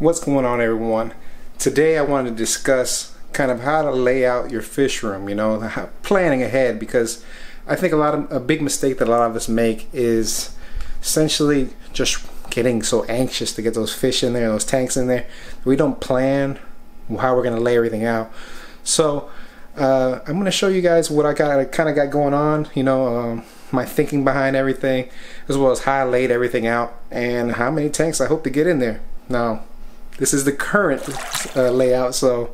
What's going on, everyone? Today I wanted to discuss kind of how to lay out your fish room, you know, how, planning ahead, because I think a big mistake that a lot of us make is essentially just getting so anxious to get those fish in there, those tanks in there. We don't plan how we're going to lay everything out. So I'm going to show you guys what I kind of got going on, you know, my thinking behind everything, as well as how I laid everything out and how many tanks I hope to get in there. Now, this is the current layout, so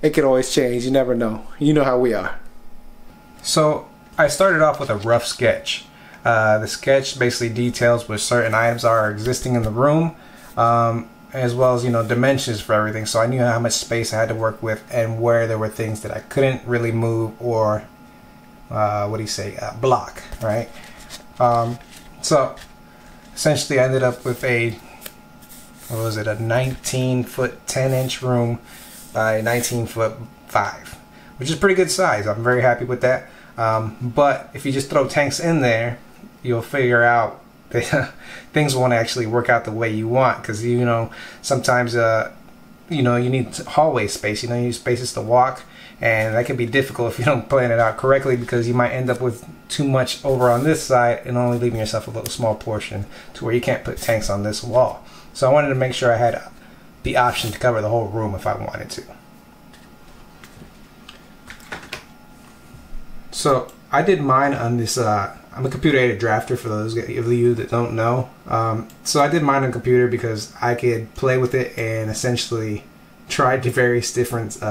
it could always change. You never know. You know how we are. So I started off with a rough sketch. The sketch basically details what certain items are existing in the room, as well as, you know, dimensions for everything. So I knew how much space I had to work with and where there were things that I couldn't really move or block, right? So essentially, I ended up with a 19-foot 10-inch room by 19-foot 5, which is pretty good size. I'm very happy with that. But if you just throw tanks in there, you'll figure out that things won't actually work out the way you want, because you know sometimes you know, you need hallway space. You know, you need spaces to walk, and that can be difficult if you don't plan it out correctly, because you might end up with too much over on this side and only leaving yourself a little small portion to where you can't put tanks on this wall. So I wanted to make sure I had the option to cover the whole room if I wanted to. So I did mine on this, I'm a computer-aided drafter for those of you that don't know. So I did mine on computer because I could play with it and essentially try the various different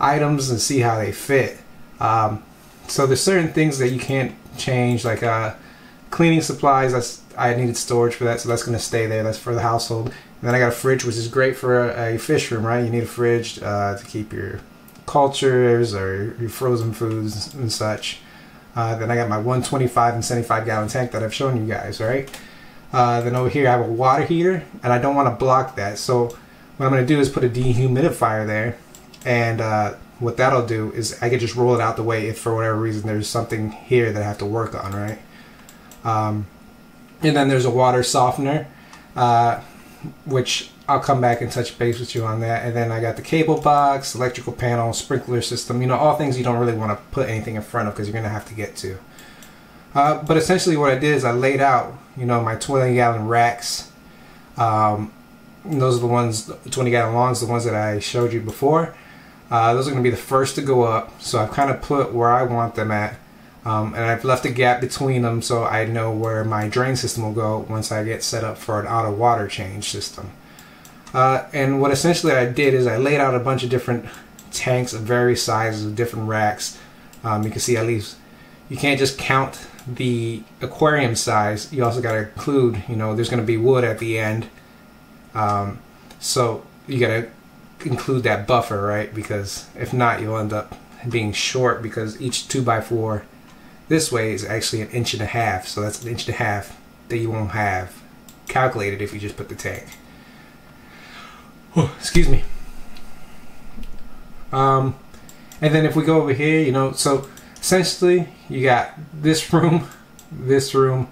items and see how they fit. So there's certain things that you can't change, like cleaning supplies. I needed storage for that, so that's going to stay there. That's for the household. And then I got a fridge, which is great for a fish room, right? You need a fridge to keep your cultures or your frozen foods and such. Then I got my 125 and 75 gallon tank that I've shown you guys, right? Then over here I have a water heater, and I don't want to block that. So what I'm going to do is put a dehumidifier there, and what that'll do is I can just roll it out the way if for whatever reason there's something here that I have to work on, right? And then there's a water softener, which I'll come back and touch base with you on that. And then I got the cable box, electrical panel, sprinkler system, you know, all things you don't really want to put anything in front of because you're going to have to get to. But essentially what I did is I laid out, you know, my 20-gallon racks. Those are the ones, 20-gallon longs, the ones that I showed you before. Those are going to be the first to go up. So I've kind of put where I want them at. And I've left a gap between them so I know where my drain system will go once I get set up for an auto water change system. And what essentially I did is I laid out a bunch of different tanks of various sizes of different racks. You can see at least you can't just count the aquarium size. You also got to include, you know, there's going to be wood at the end. So you got to include that buffer, right? Because if not, you'll end up being short, because each 2x4 this way is actually an inch and a half, so that's an inch and a half that you won't have calculated if you just put the tank. Whew, excuse me. And then if we go over here, you know, so essentially you got this room, and this room.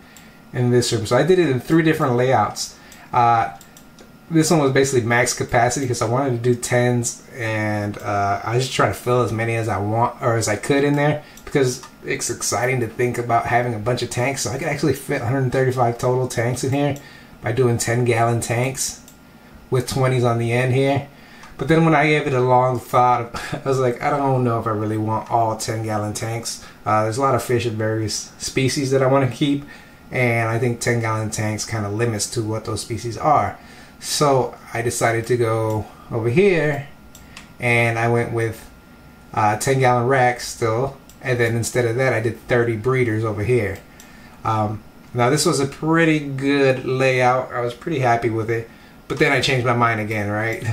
So I did it in 3 different layouts. This one was basically max capacity because I wanted to do 10s, and I was just trying to fill as many as I want or as I could in there, because it's exciting to think about having a bunch of tanks. So I could actually fit 135 total tanks in here by doing 10-gallon tanks with 20s on the end here. But then when I gave it a long thought, I was like, I don't know if I really want all 10-gallon tanks. There's a lot of fish of various species that I want to keep, and I think 10-gallon tanks kind of limits to what those species are. So I decided to go over here, and I went with 10-gallon racks still, and then instead of that I did 30 breeders over here. Now this was a pretty good layout. I was pretty happy with it, but then I changed my mind again, right?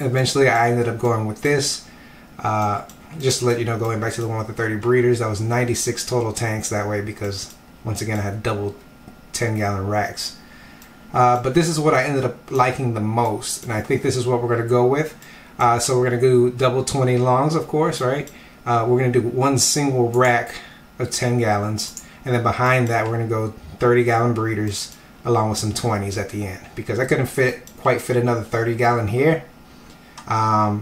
Eventually I ended up going with this. Just to let you know, going back to the one with the 30 breeders, that was 96 total tanks that way, because once again I had double 10-gallon racks. But this is what I ended up liking the most, and I think this is what we're going to go with. So we're going to do double 20 longs, of course, right? We're going to do one single rack of 10 gallons, and then behind that we're going to go 30-gallon breeders, along with some 20s at the end, because I couldn't quite fit another 30-gallon here.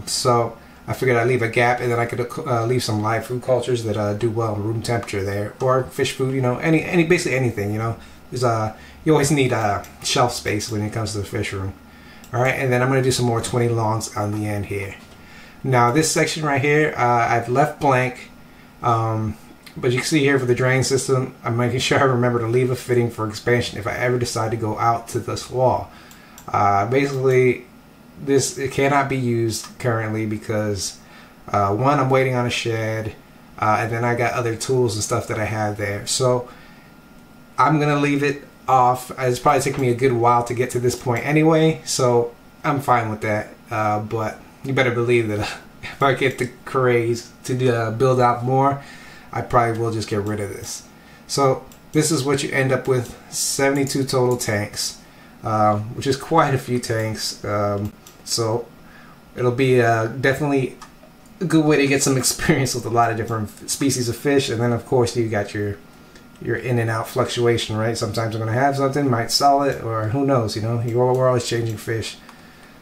So I figured I'd leave a gap, and then I could leave some live food cultures that do well in room temperature there, or fish food, you know, any basically anything, you know. There's you always need shelf space when it comes to the fish room. All right, and then I'm gonna do some more 20 longs on the end here. Now this section right here, I've left blank, but you can see here for the drain system, I'm making sure I remember to leave a fitting for expansion if I ever decide to go out to this wall. Basically, it cannot be used currently because one, I'm waiting on a shed, and then I got other tools and stuff that I have there. So I'm gonna leave it off. It's probably taken me a good while to get to this point anyway, so I'm fine with that. But you better believe that if I get the craze to build out more, I probably will just get rid of this. So this is what you end up with: 72 total tanks, which is quite a few tanks. So it'll be definitely a good way to get some experience with a lot of different species of fish, and then of course you got your in and out fluctuation, right? Sometimes I'm gonna have something, might sell it, or who knows, you know, we're always changing fish.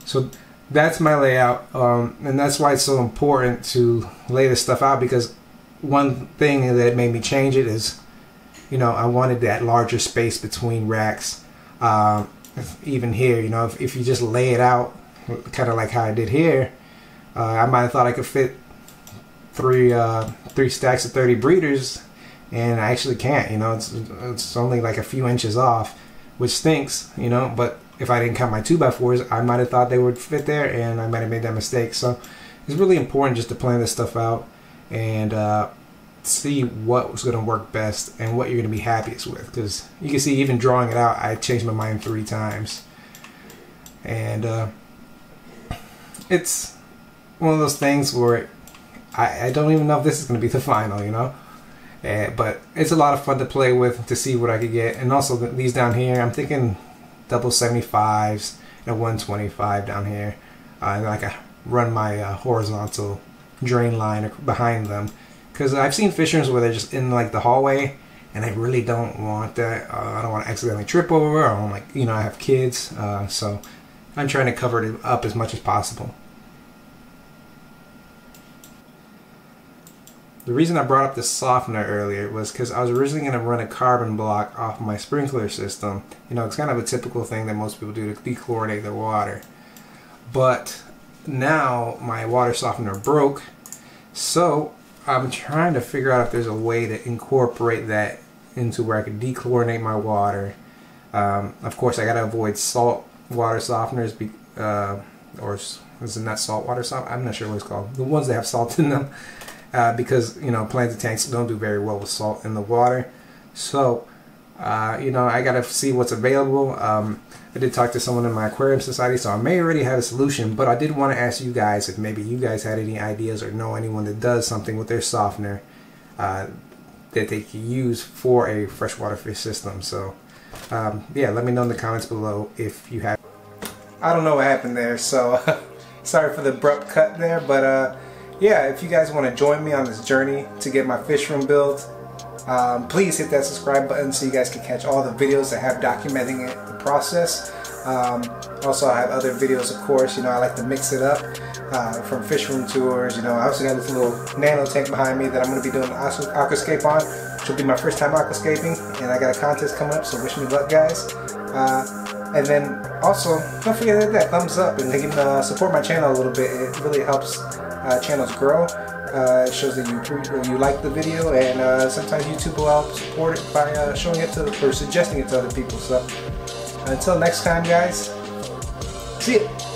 So that's my layout, and that's why it's so important to lay this stuff out, because one thing that made me change it is, you know, I wanted that larger space between racks. Even here, you know, if you just lay it out kind of like how I did here, I might have thought I could fit three stacks of 30 breeders, and I actually can't, you know. It's only like a few inches off, which stinks, you know, but if I didn't count my 2x4s, I might have thought they would fit there, and I might have made that mistake. So it's really important just to plan this stuff out and see what was going to work best and what you're going to be happiest with, because you can see even drawing it out, I changed my mind 3 times. And it's one of those things where I don't even know if this is going to be the final, you know. But it's a lot of fun to play with, to see what I could get. And also these down here, I'm thinking double 75s and a 125 down here, and I can run my horizontal drain line behind them, because I've seen fish rooms where they're just in like the hallway, and I really don't want that. I don't want to accidentally trip over. I don't, like, you know, I have kids, so I'm trying to cover it up as much as possible. The reason I brought up the softener earlier was because I was originally going to run a carbon block off my sprinkler system. You know, it's kind of a typical thing that most people do to dechlorinate their water. But now my water softener broke, so I'm trying to figure out if there's a way to incorporate that into where I could dechlorinate my water. Of course, I got to avoid salt water softeners, or is it not salt water softener? I'm not sure what it's called. The ones that have salt in them. Because, you know, planted tanks don't do very well with salt in the water. So, you know, I gotta see what's available. I did talk to someone in my aquarium society, so I may already have a solution, but I did want to ask you guys if maybe you guys had any ideas or know anyone that does something with their softener that they can use for a freshwater fish system. So, yeah, let me know in the comments below if you have. I don't know what happened there, so sorry for the abrupt cut there, but yeah, if you guys want to join me on this journey to get my fish room built, please hit that subscribe button so you guys can catch all the videos I have documenting it, the process. Also, I have other videos, of course. You know, I like to mix it up, from fish room tours. You know, I also got this little nano tank behind me that I'm going to be doing an aquascape on, which will be my first time aquascaping, and I got a contest coming up, so wish me luck, guys. And then also, don't forget to hit that thumbs up and support my channel a little bit. It really helps channels grow. It shows that you like the video, and sometimes YouTube will help support it by showing it to, or suggesting it to other people. So until next time, guys, see ya.